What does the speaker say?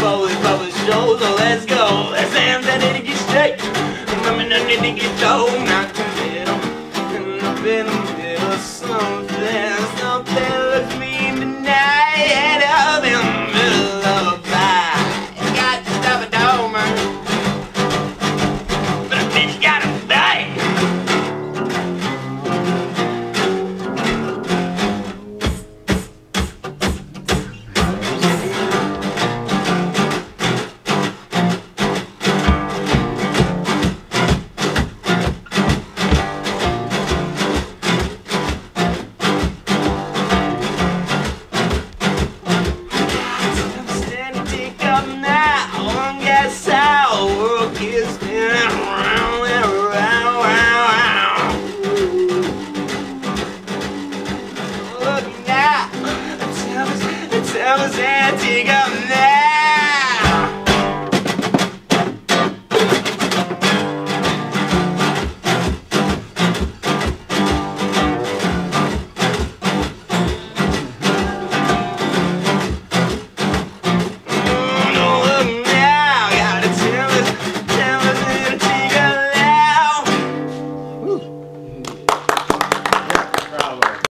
publish shows, so let's go. Let's dance that it gets straight. Remember nothing to get told. Not to middle, and up in the middle of something. Something looks me in the night. Head up in the middle of a pie. You got to stop it, dog, man. But I think you gotta fight. Look now, the time is antique.